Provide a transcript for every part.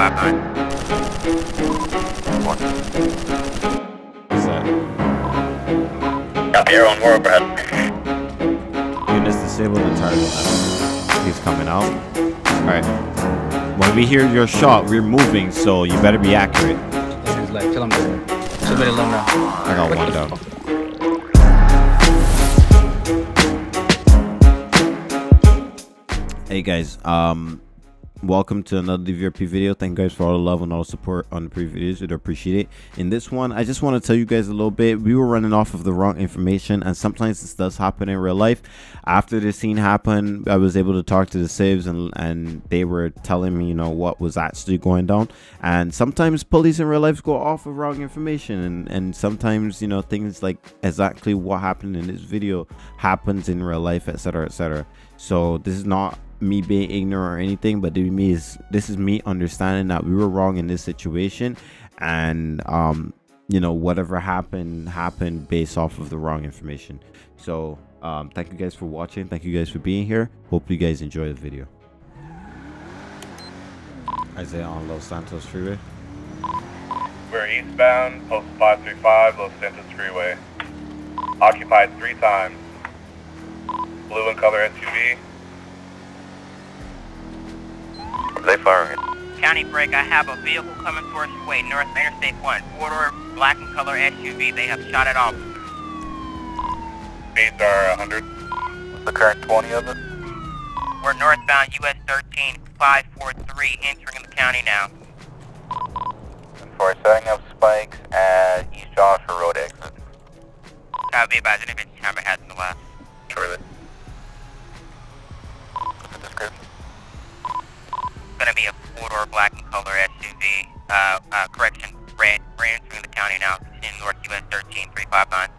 What? What's that? Copy your own world, Brad. Units disabled and target. He's coming out. Alright. When we hear your shot, we're moving, so you better be accurate. This is like, kill him there. Should be alone now. I got one down. Hey guys, welcome to another DVRP video. Thank you guys for all the love and all the support on the previous videos. I'd appreciate it. In this one, I just want to tell you guys a little bit. We were running off of the wrong information, and sometimes this does happen in real life. After this scene happened, I was able to talk to the saves, and they were telling me, you know, what was actually going down. And sometimes police in real life go off of wrong information, and sometimes, you know, things like exactly what happened in this video happens in real life, etc., etc. So this is not me being ignorant or anything, but this is me understanding that we were wrong in this situation, and you know, whatever happened based off of the wrong information. So thank you guys for watching, thank you guys for being here, hope you guys enjoy the video. Isaiah on Los Santos Freeway. We're eastbound post 535 Los Santos Freeway, occupied 3 times, blue in color SUV. They firing. County break, I have a vehicle coming towards your way, north Interstate 1. 4-door, black and color SUV, they have shot it off. Speeds are 100. What's the current 20 of it? We're northbound US 13, 543, entering the county now. And for setting up spikes at East Joshua Road exit. I'll be advised if it's time it has in the left. Sure of it. What's the description? Going to be a 4-door black and color SUV. Correction, we're entering the county now. In North US 13 359.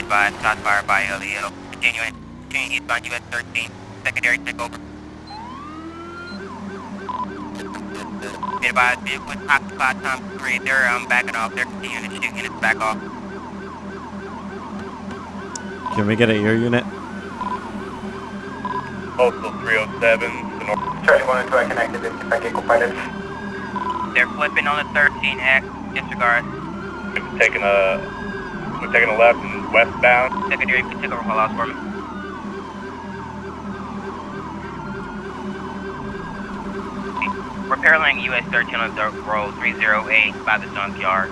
Advised, shot fired by LEO. Continuing eastbound US 13. Secondary takeover. Advised, vehicle is occupied times 3. They're backing off. They're continuing to shoot units back off. Can we get an air unit? Postal 307. Charlie 102, I connected it to Echo Pilot. They're flipping on the 13X, disregard. We're taking a left and westbound. Secondary, you can take over my last for me. We're paralleling US 13 on the road 308 by the junkyard.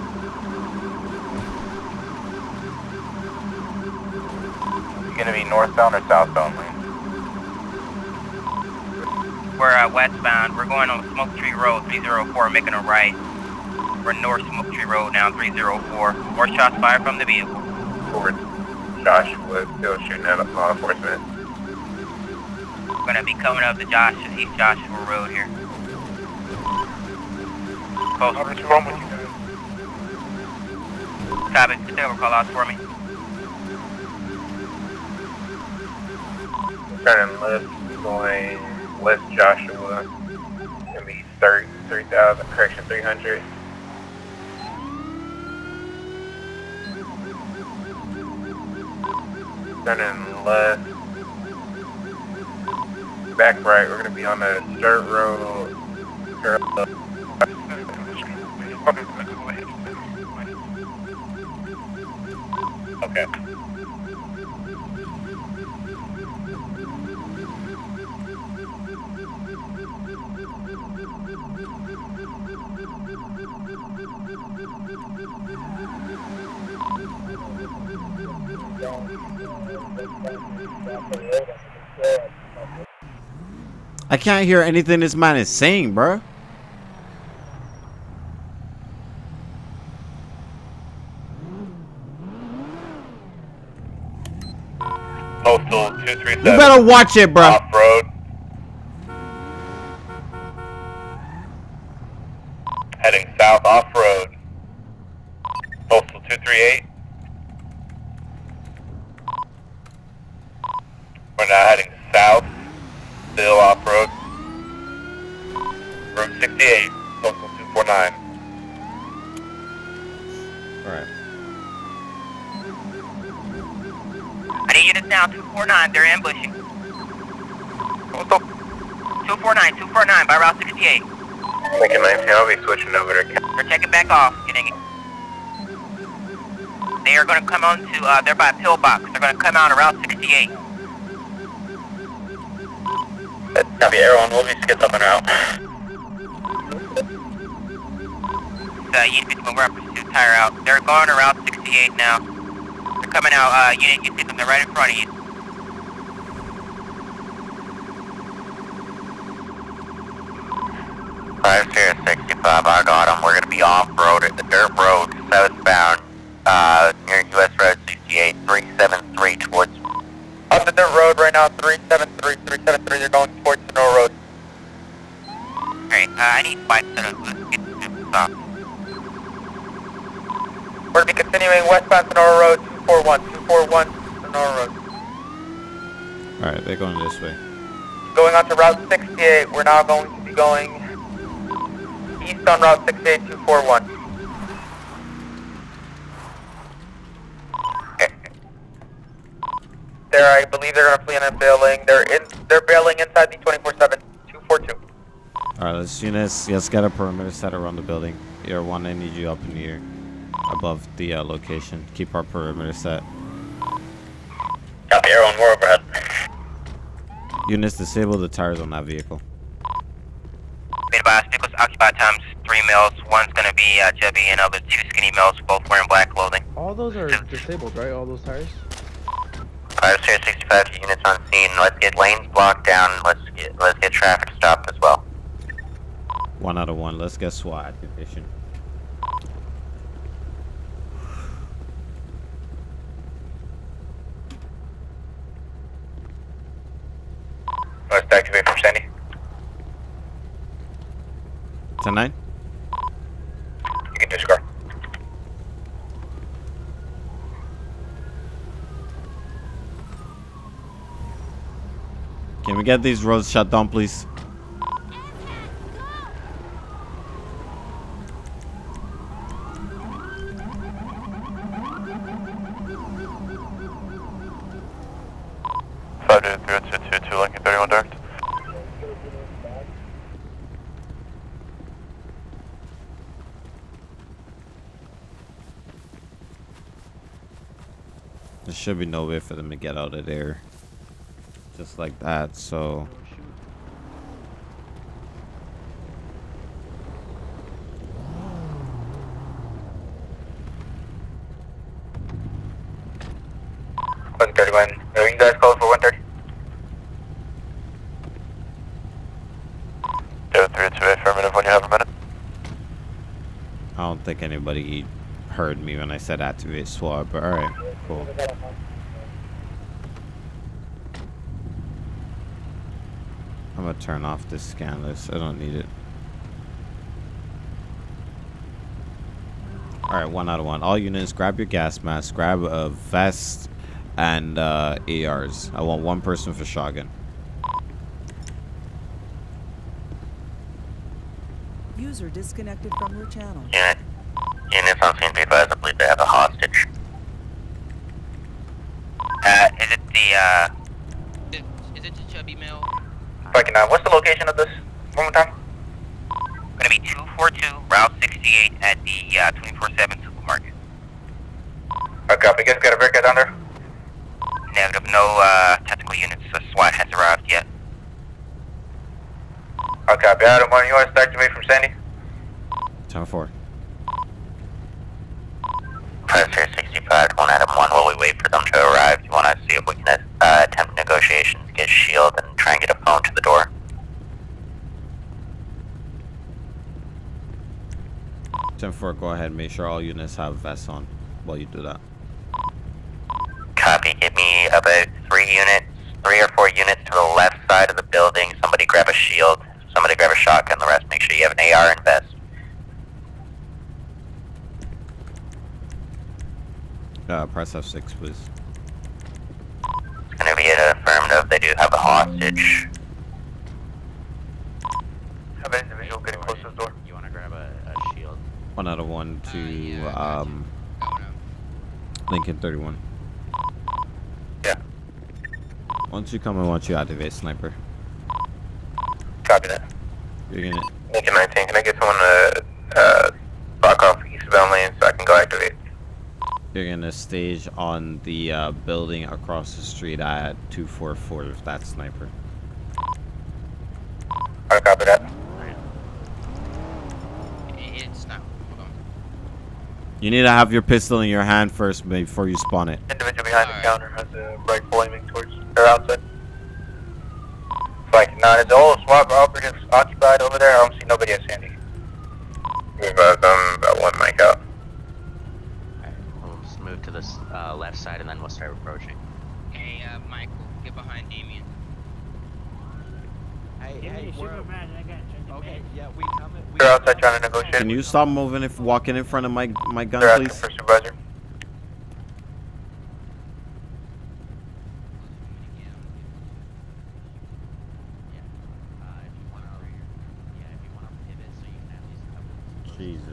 Going to be northbound or southbound lane? We're westbound. We're going on Smoke Tree Road 304, making a right. We're north Smoke Tree Road now 304. More shots fired from the vehicle. Forward. Joshua still shooting at law enforcement. We're going to be coming up to East Joshua Road here. Close. What's wrong with you guys? Copy. Just over, call out for me. Turning left, going west Joshua, gonna be 3,000, correction, 300. Turning left, back right, we're gonna be on the dirt road, Okay. I can't hear anything this man is saying, bro. Postal 237. You better watch it, bro. Off road. Heading south off road. Postal 238. We're now heading south. Still off road. Route 68, local 249. Alright. I need you to now 249, they're ambushing. Stop. 249, 249 by Route 68. Lincoln 19, I'll be switching over to... They're taking back off, getting it. They are going to come on to, they're by Pillbox. They're going to come out on Route 68. Copy, everyone, we'll just get something out. Unit 51, we're up to tire out. They're going to Route 68 now. They're coming out, unit, you see them, they're right in front of you. Five Sierra 65, I got him. We're gonna be off-road at the dirt road, southbound, near U.S. Road 68, 373 towards. Up the dirt road right now, 373, 373. They're going towards the Snow Road. Alright, I need 5 seconds. Let's get to the stop. We're gonna be continuing westbound Sonora Road, 241, 241 Sonora Road. Alright, they're going this way. Going on to Route 68, we're now going to be going east on Route 68241. There, I believe they're going to flee in a building. They're bailing inside the 24/7 242. All right, let's units. Let's get a perimeter set around the building. Air one, I need you up in the air, above the location. Keep our perimeter set. Copy, Air one, we're overhead. Units, disable the tires on that vehicle. Vehicles occupied times 3 mils. One's going to be chubby and other 2 skinny mils, both wearing black clothing. All those are disabled, right? All those tires? 565 units on scene. Let's get lanes blocked down. Let's get traffic stopped as well. 1 out of 1. Let's get SWAT activation. Let's activate from Sandy. 10-9? You can do score. Can we get these roads shut down, please? Should be no way for them to get out of there just like that, so I don't think anybody heard me when I said activate SWAT, but alright, cool. I'm gonna turn off this scan list, I don't need it. Alright, 1 out of 1. All units, grab your gas mask, grab a vest, and ARs. I want 1 person for shotgun. User disconnected from your channel. Yeah. Units on scene, be advised, I believe they have a hostage. Is it the, Is it the chubby male? Fucking, what's the location of this? One more time. Gonna be 242, Route 68 at the, 24/7 supermarket. Okay, we just got a vehicle down there? Negative, no, tactical units, so SWAT has arrived yet. Okay, Adam, you want to start to me from Sandy? 10-4. 565, 1 Adam 1, while we wait for them to arrive, you want to see if we can attempt negotiations, get shield, and try and get a phone to the door? Tim 4, go ahead, make sure all units have vests on while you do that. Copy, give me about 3 units, 3 or 4 units to the left side of the building, somebody grab a shield, somebody grab a shotgun, the rest make sure you have an AR and vest. Press F6, please. It's gonna be an affirmative. They do have a hostage. Have an individual getting close to the door. You wanna grab a shield? 1 out of 1 to, yeah, Lincoln 31. Yeah. Once you come, I want you to activate sniper. Copy that. Unit. Lincoln 19, can I get someone to block off eastbound lane so I can go activate? You're gonna stage on the building across the street at 244 with that sniper. I copy that. Right. It's not. Hold on. You need to have your pistol in your hand first before you spawn it. Individual behind the counter has a right flaming towards their outside. Like, not at all. SWAT operatives occupied over there. I don't see nobody at Sandy. We've about one mic out. Alright, we'll just move to this left side and then we'll start approaching. Hey, Michael, get behind Damien. Hey, Damien, hey, okay, yeah, we coming. They're outside trying to negotiate. Can you stop moving if walking in front of my gun, they're please? For supervisor. Jesus.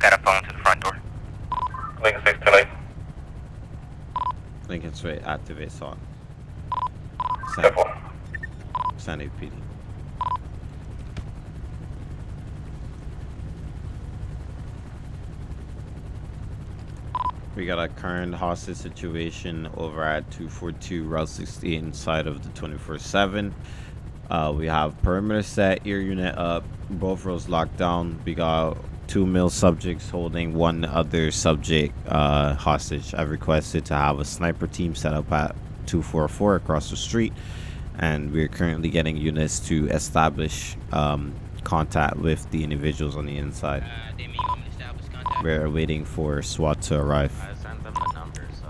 Got a phone to the front door. Lincoln 6 to light. Lincoln straight activates on. Sandy PD. We got a current hostage situation over at 242 Route 68 inside of the 24/7. We have perimeter set, ear unit up, both roads locked down. We got 2 male subjects holding one other subject hostage. I've requested to have a sniper team set up at 244 across the street, and we're currently getting units to establish contact with the individuals on the inside. We're waiting for SWAT to arrive. I sent them the number, so.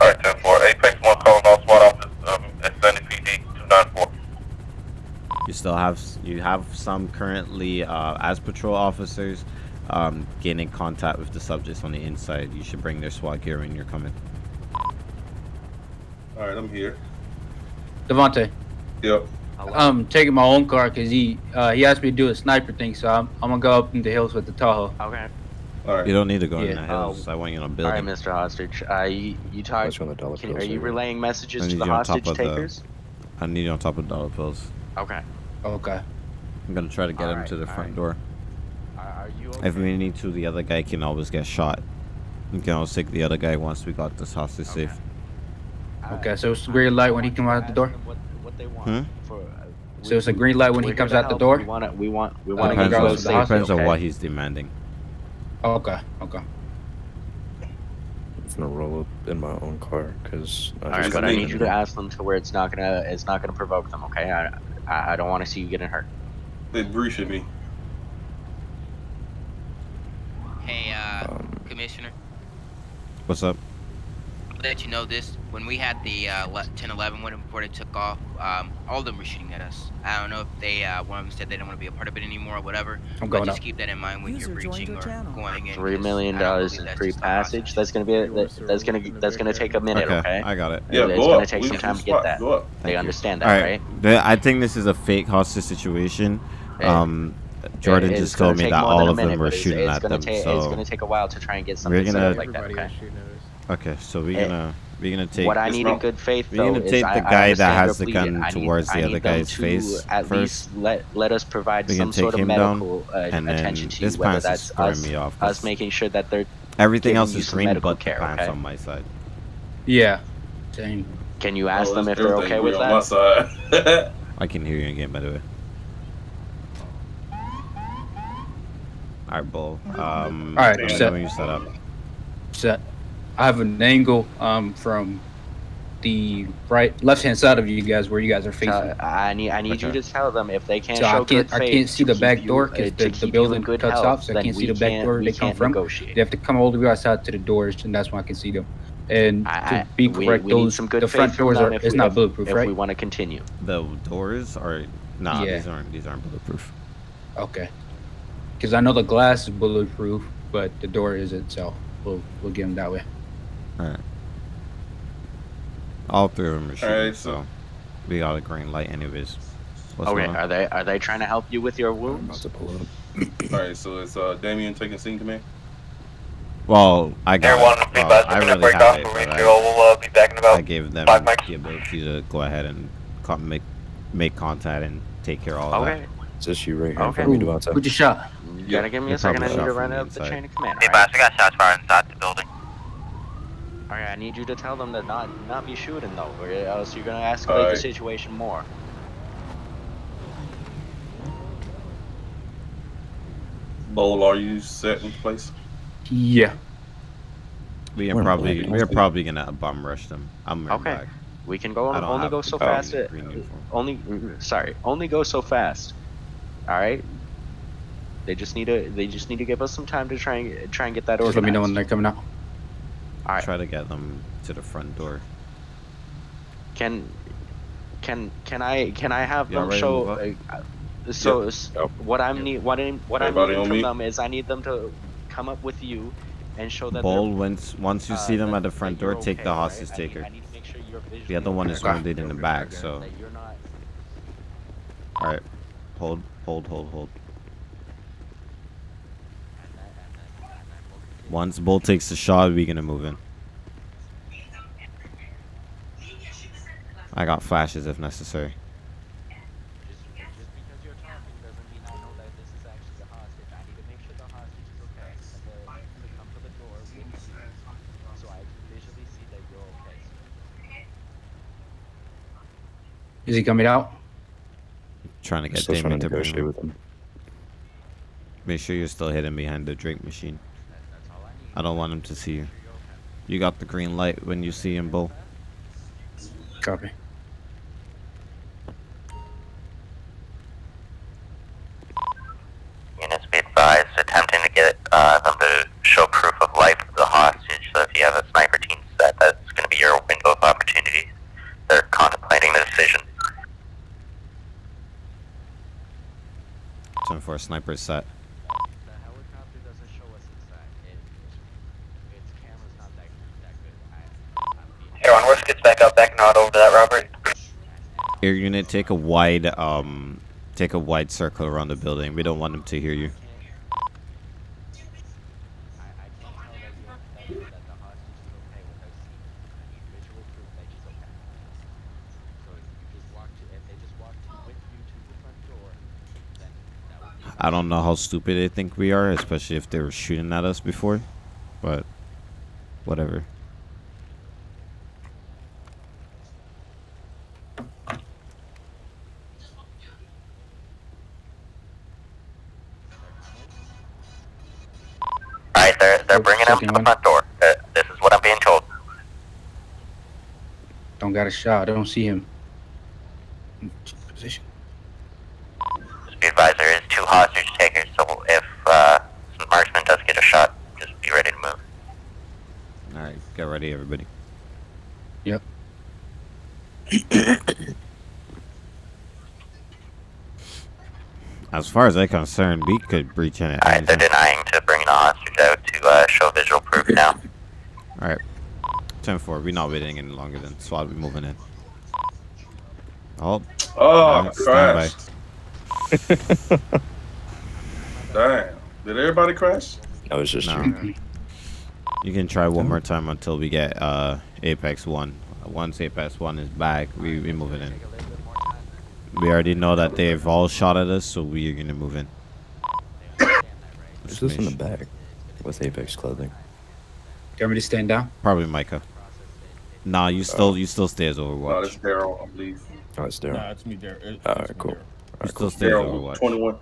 Alright, 10-4, 8 place 1 calling all SWAT office, S.W.A.T PD 294. You still have, you have some currently as patrol officers gaining contact with the subjects on the inside. You should bring their SWAT gear when you're coming. All right, I'm here. Devontae. Yep. I'm taking my own car because he asked me to do a sniper thing, so I'm gonna go up in the hills with the Tahoe. Okay. All right. You don't need to go in the hills. I want you to build. All right, Mr. Hostage. You talk. Are you relaying messages to the hostage takers? I need you on top of dollar bills. Okay. Okay. I'm gonna try to get him to the front door. Are you okay? If we need to, the other guy can always get shot. We can always take the other guy once we got this hostage safe. Okay, so it's a green light when he comes out the door? So it's a green light when he comes out the door? We want to go safe. Depends on what he's demanding. Okay, okay. I'm gonna roll up in my own car because but I need you to ask them to where it's not gonna provoke them, okay? I don't want to see you getting hurt. They breached me. Hey, Commissioner. What's up? I'll let you know this. When we had the 10-11 one before they took off, all of them were shooting at us. I don't know if they one of them said they don't want to be a part of it anymore or whatever. But just keep that in mind when you're breaching or going in. $3 million in free passage. That's gonna be a, that's gonna take a minute. Okay, I got it. Yeah, it's gonna take some time to get that. They understand that, right? I think this is a fake hostage situation. Jordan just told me that all of them were shooting at them. So it's gonna take a while to try and get something like that. Okay, so we're gonna take. What I need in good faith, though, is the guy that has the gun towards the other guy's face first. Let us provide some sort of medical attention to you, whether that's us making sure that they're. Everything else is green, but the pants on my side. Yeah. Dang. Can you ask them if they're okay with that? I can hear you again, by the way. Alright, Bull. Alright, I'm set. When you set up. Set. I have an angle from the left-hand side of you guys, where you guys are facing. I need you to tell them if they can't show good faith. I can't see the back door because the building cuts off, so I can't see the back door they come from. They have to come all the way outside to the doors, and that's when I can see them. And to be correct, the front doors are not bulletproof, right? If we want to continue, the doors are nah. Yeah. These aren't bulletproof. Okay, because I know the glass is bulletproof, but the door isn't. So we'll get them that way. All right. All three of them are shooting, right, so we got a green light anyways. What's okay, are they trying to help you with your wounds? All right, so it's Damien taking scene command. Well, I got I gave them the ability to go ahead and make contact and take care of all that. It's just you right here. Okay. Who'd you shot? You gotta give me a second. I need to run up the chain of command. Hey, boss, I got shots fired inside the building. All right, I need you to tell them to not be shooting though, or else you're gonna escalate the situation more. Bowl, are you set in place? Yeah. We are probably gonna bomb rush them. I'm okay. Back. We can go only go so fast. Only go so fast. All right. They just need to give us some time to try and get that organized. Just let me know when they're coming out. All right. Try to get them to the front door. Can I have them show? So yep. What I need from them is I need them to come up with you and show that once you see them at the front door, take the hostage taker. I need to make sure you're the other one is wounded in the back, so alright. Hold. Once Bull takes the shot, we're gonna move in. I got flashes if necessary. Is he coming out? Trying to get Damien to negotiate with him. Make sure you're still hidden behind the drink machine. I don't want him to see you. You got the green light when you see him, Bull. Copy. Units be advised, attempting to get them to show proof of life of the hostage. So if you have a sniper team set, that's going to be your window of opportunity. They're contemplating the decision. For a sniper set. The helicopter doesn't show us inside. Its camera's not that good. Everyone, Worst gets back up, back not over to that Robert. Air unit, take a wide circle around the building. We don't want them to hear you. I don't know how stupid they think we are, especially if they were shooting at us before, but whatever. Alright, they're bringing him to the front door. This is what I'm being told. Don't got a shot. I don't see him. Position. The advisor is two hostage takers, so if some marksman does get a shot, just be ready to move. Alright, get ready everybody. Yep. As far as I'm concerned, we could breach in it. Alright, they're denying to bring in a hostage out to show visual proof now. Alright. 10-4, we're not waiting any longer than SWAT, we're moving in. Oh, crash. Damn. Did everybody crash? No, it's just you. You can try one more time until we get Apex 1. Once Apex 1 is back, we move it in. We already know that they've all shot at us, so we are going to move in. Who's this in the back with Apex clothing? Do you want me to stand down? Probably Micah. Nah, you still stay as Overwatch. No, it's Daryl, I believe. Oh, it's Daryl. Nah, it's me, Daryl. Alright, cool. Right, still stay Overwatch. 21.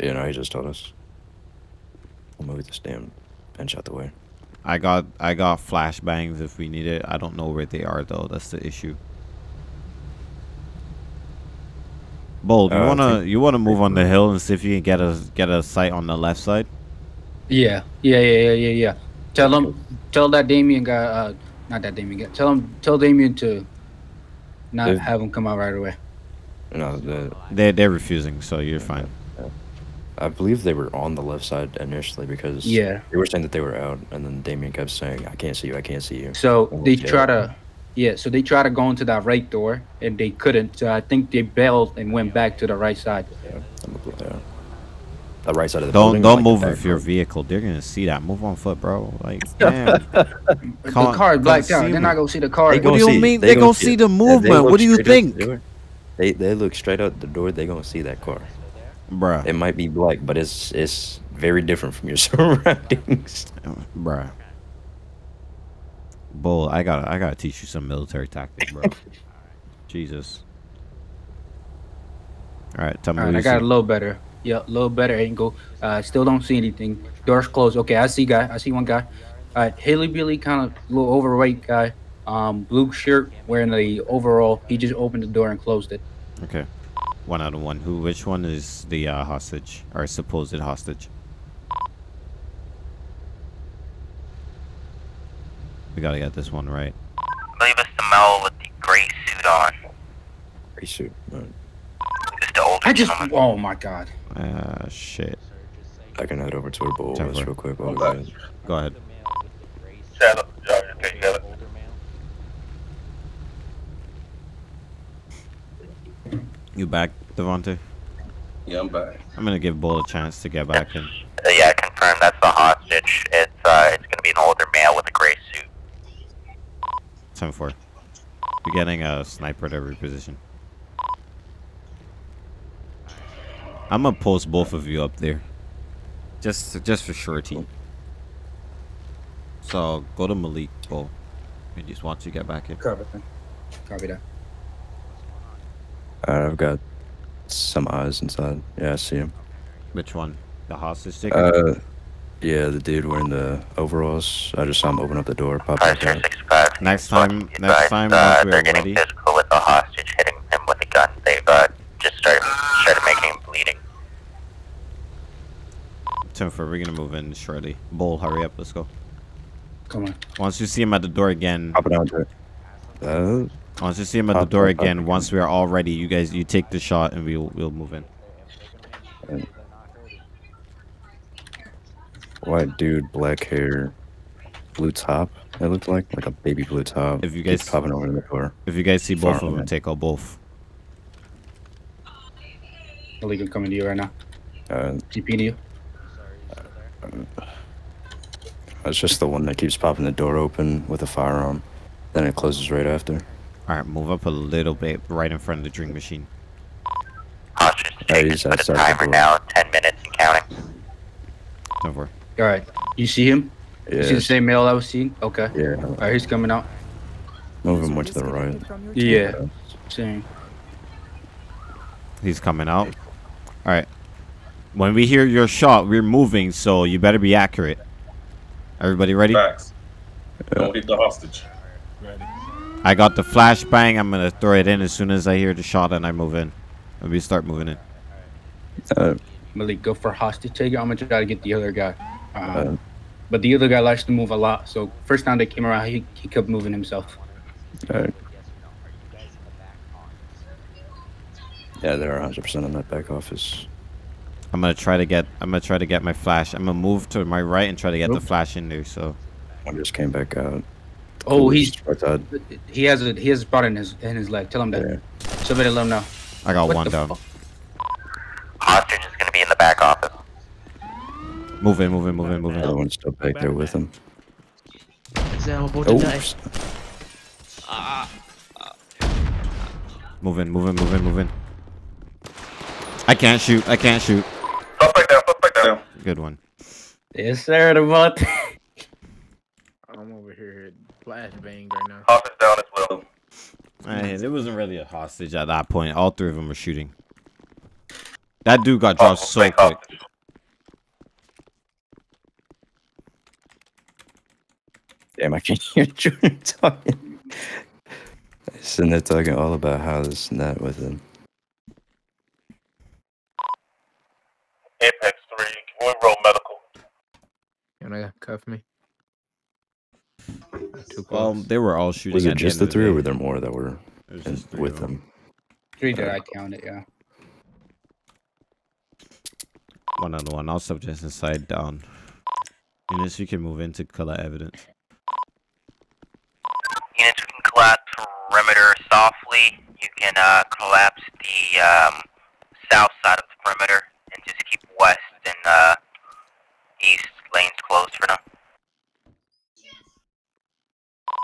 Yeah, no, he just told us. We'll move this damn bench out the way. I got flashbangs if we need it. I don't know where they are though. That's the issue. Bold, you wanna move on the hill and see if you can get a sight on the left side. Yeah. Tell that Damien guy Not that Damien. Tell him. Tell Damien to not have him come out right away. No, they're refusing, so you're fine. I believe they were on the left side initially because they were saying that they were out, and then Damien kept saying, "I can't see you. I can't see you." So they try to, So they try to go into that right door, and they couldn't. So I think they bailed and went back to the right side. Yeah. The right side of the building. Don't move with your vehicle. They're gonna see that. Move on foot, bro. Like, damn. The car is blacked out. They're not gonna see the car. What do you mean? They're gonna see the movement. What do you think? They look straight out the door. They're gonna see that car. Bruh. It might be black, but it's very different from your surroundings. Bruh. Bull, I gotta teach you some military tactics, bro. Jesus. All right, tell me. All right, I got a little better. Yeah, a little better angle. Still don't see anything. Door's closed. Okay, I see guy. I see one guy. All right, Haley Billy, kind of little overweight guy. Blue shirt, wearing the overall. He just opened the door and closed it. Okay. 1 out of 1. Which one is the hostage or supposed hostage? We gotta get this one right. I believe it's the male with the gray suit on. Gray suit. Right. It's the older. Oh my god. Ah, shit. I can head over to her bowl real quick. Go ahead. You back, Devontae? Yeah, I'm back. I'm gonna give Bull a chance to get back in. Yeah, I confirm that's the hostage. It's gonna be an older male with a gray suit. 10-4. We're getting a sniper at every position. I'm gonna post both of you up there, just for surety. So go to Malik, Bull. We just want you to get back in. Copy that. I've got some eyes inside. Yeah, I see him. Which one? The hostage sticker? Yeah, the dude wearing the overalls. I just saw him open up the door. Pop out. Next time, they're getting physical with the hostage, hitting him with a gun. They've just started making him bleeding. Timfer, we're gonna move in shortly. Bull, hurry up. Let's go. Come on. Once you see him at the door again. Pop it out there. Once you see him at the door again, once we are all ready, you guys, you take the shot and we'll move in. White dude, black hair, blue top. It looked like a baby blue top. If you guys popping over the door. If you guys see both of them, take all both. Illegal coming to you right now. GP to you. It's just the one that keeps popping the door open with a firearm. Then it closes right after. Alright, move up a little bit, right in front of the drink machine. Hostage takes the timer now, 10 minutes and counting. Don't worry. Alright, you see him? Yeah. You see the same male I was seeing? Okay. Yeah. Alright, he's coming out. Move him more to the right. Yeah, same. He's coming out. Alright. When we hear your shot, we're moving, so you better be accurate. Everybody ready? Facts. Don't leave the hostage. Ready. I got the flashbang. I'm gonna throw it in as soon as I hear the shot and I move in. And we start moving in. Malik, go for hostage taker. I'm gonna try to get the other guy. But the other guy likes to move a lot. So first time they came around, he kept moving himself. Yeah, they're 100% in that back office. I'm gonna try to get my flash. I'm gonna move to my right and try to get the flash in there. So I just came back out. Oh, he has a spot in his leg. Tell him that. Yeah. Somebody let him know. I got one down. Hostage is gonna be in the back office. Move in. The other one's still back there with him. Move in. I can't shoot. Stop back down. Good one. Yes, sir. I'm over here. Flashbang right now. Hostage down as well. It wasn't really a hostage at that point. All three of them were shooting. That dude got dropped so quick. Hostage. Damn, I can't hear Jordan talking. Sitting there talking all about how this and that with him. Apex 3, can we roll medical? You wanna cuff me? Too close. Well, they were all shooting. Was it just the three, or were there more that were with them? Three did I count it? Yeah. One on one. All subjects inside down. Unless you can move into color evidence. Units, we can collapse perimeter softly. You can collapse the south side of the perimeter and just keep west and east lanes closed for now.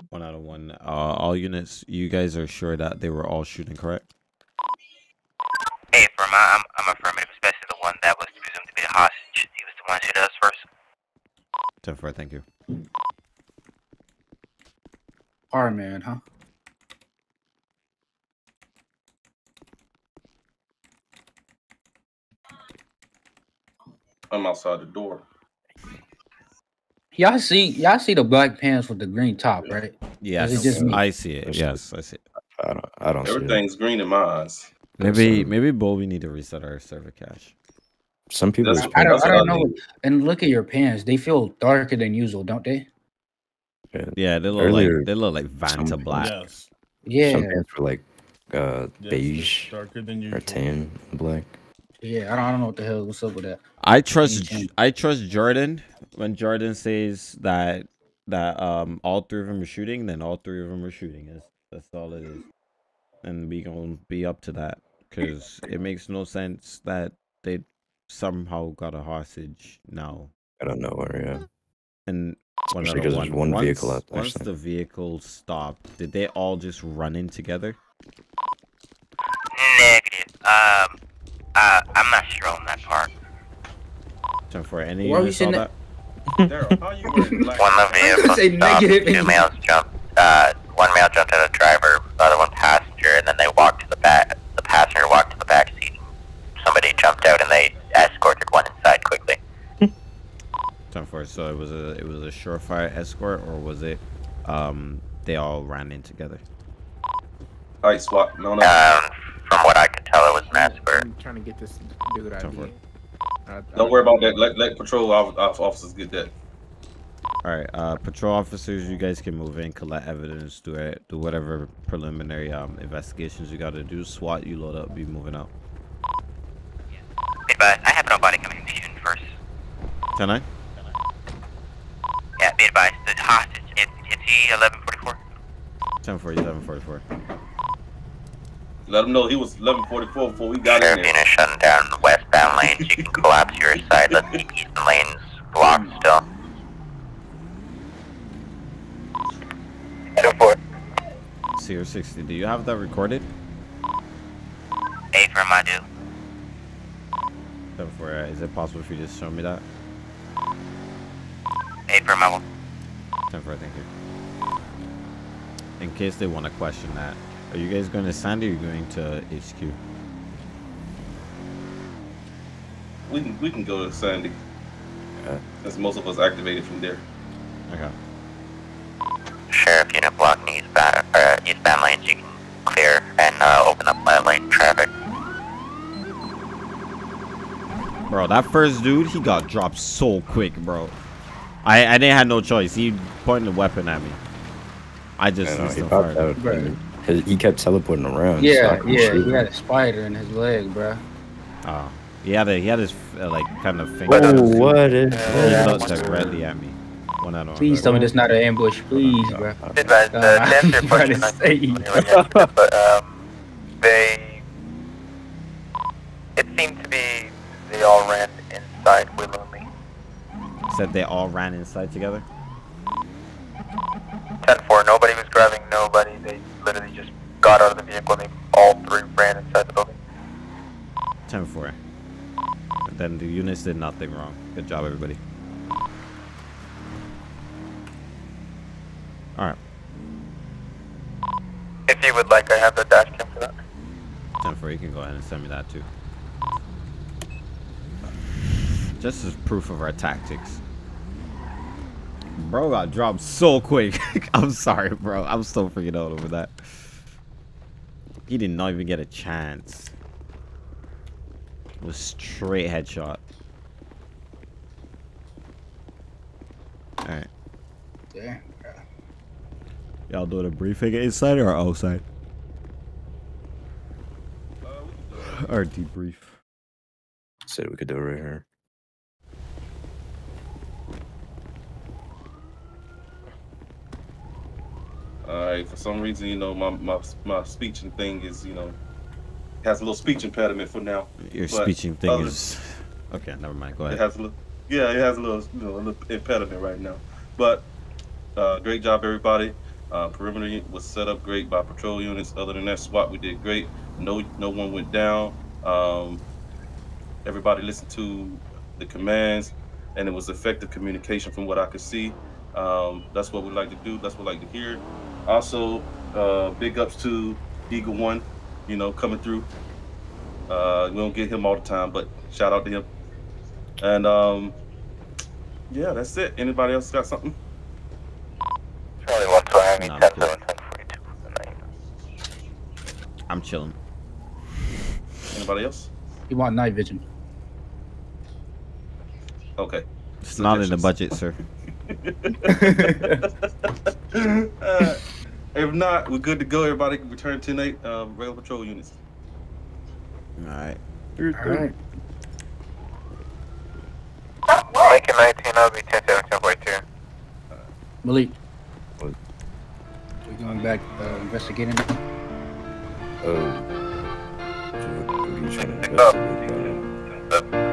One out of one. All units, you guys are sure that they were all shooting, correct? Hey, I'm affirmative, especially the one that was presumed to be the hostage. He was the one who shot us first. 10-4, thank you. Our man, huh? I'm outside the door. Y'all see the black pants with the green top, right? Yes, it just I see it. Yes, I see it. I don't see it. Everything's green in my eyes. Maybe Bull, we need to reset our server cache. Some people. I don't know. And look at your pants; they feel darker than usual, don't they? Yeah, they look like Vanta black. Yes. Yeah, some pants were like beige, darker than usual, or tan black. Yeah, I don't know what the hell what's up with that. I trust Jordan. When Jordan says that all three of them are shooting, then all three of them are shooting. That's all it is, and we gonna be up to that because it makes no sense that they somehow got a hostage now. I don't know where. Yeah, and especially because there's one vehicle out there. Once the vehicle stopped, did they all just run in together? Negative. I'm not sure on that part. So for any of you saw that? Daryl, how you wearing black? One male jumped at a driver, the other one passenger, and then they walked to the back. The passenger walked to the back seat. Somebody jumped out, and they escorted one inside quickly. 10-4. So it was a surefire escort, or was it? They all ran in together. All right, SWAT. No. From what I could tell, it was an escort. I'm trying to get this dude out of here. Don't worry about that. Let patrol officers get that. All right, patrol officers, you guys can move in, collect evidence, do whatever preliminary investigations you got to do. SWAT, you load up, be moving out. Hey, but I have nobody coming to shooting first. 10-9? Yeah, be advised. The hostage, it's he 1144. 10-4, he's 1144. Let him know he was 1144 before we got in there. Carabiner shutting down the westbound lanes. You can collapse your side. Let the eastern lanes blocked still. 10-4. CR60, do you have that recorded? Affirm, I do. 10-4, is it possible for you to show me that? Affirm, I will. 10-4, thank you. In case they want to question that. Are you guys going to Sandy or are you going to HQ? We can go to Sandy. Okay. Since most of us activated from there. Okay. Sheriff unit block eastbound lanes you can clear and open up my lane traffic. Bro, that first dude, he got dropped so quick, bro. I didn't have no choice. He pointed a weapon at me. I just fired. He kept teleporting around. Yeah, he had a spider in his leg, bro. Oh, he had his like kind of finger. Oh, what is that? He looked directly at me. One out of one. Please tell me this not an ambush, please, bro. It seemed to be they all ran inside willingly. Said they all ran inside together. 10-4. Nobody was grabbing nobody. They literally just got out of the vehicle and they all three ran inside the building. 10-4. And then the units did nothing wrong. Good job, everybody. Alright. If you would like, I have the dash cam for that. 10-4, you can go ahead and send me that too. Just as proof of our tactics. Bro got dropped so quick. I'm sorry, bro. I'm so freaking out over that. He did not even get a chance. It was straight headshot. Alright. Yeah. Y'all doing a briefing inside or outside? Or debrief? Said we could do it right here. Alright, for some reason, you know, my speeching thing is, you know, has a little speech impediment for now. Your speeching thing is... Okay, never mind, go ahead. It has a little, yeah, it has a little, you know, a little impediment right now. But, great job, everybody. Perimeter was set up great by patrol units. Other than that, SWAT, we did great. No one went down. Everybody listened to the commands, and it was effective communication from what I could see. That's what we like to do. That's what we like to hear. Also, big ups to Eagle One, you know, coming through. We don't get him all the time, but shout out to him. And yeah, that's it. Anybody else got something? Charlie 1 Miami, 10-7-10-42 I'm chilling. Anybody else? You want night vision? Okay. It's not in the budget, sir. If not, we're good to go. Everybody can return 10-8, rail patrol units. Alright. Alright. Mike 19, I'll be 10-7-10-42. Malik. What? We're going back investigating. Oh. What are you trying to investigate?